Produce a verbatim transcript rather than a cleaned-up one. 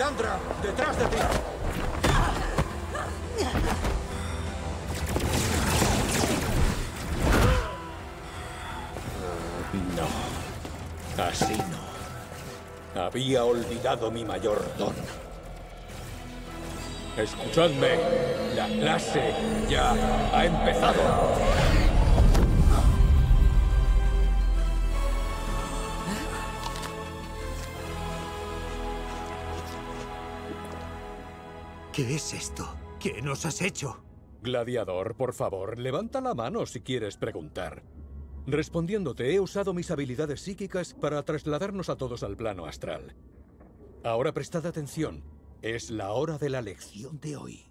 Lilandra, detrás de ti. No, así no. Había olvidado mi mayor don. Escuchadme, la clase ya ha empezado. ¿Qué es esto? ¿Qué nos has hecho? Gladiador, por favor, levanta la mano si quieres preguntar. Respondiéndote, he usado mis habilidades psíquicas para trasladarnos a todos al plano astral. Ahora prestad atención. Es la hora de la lección de hoy.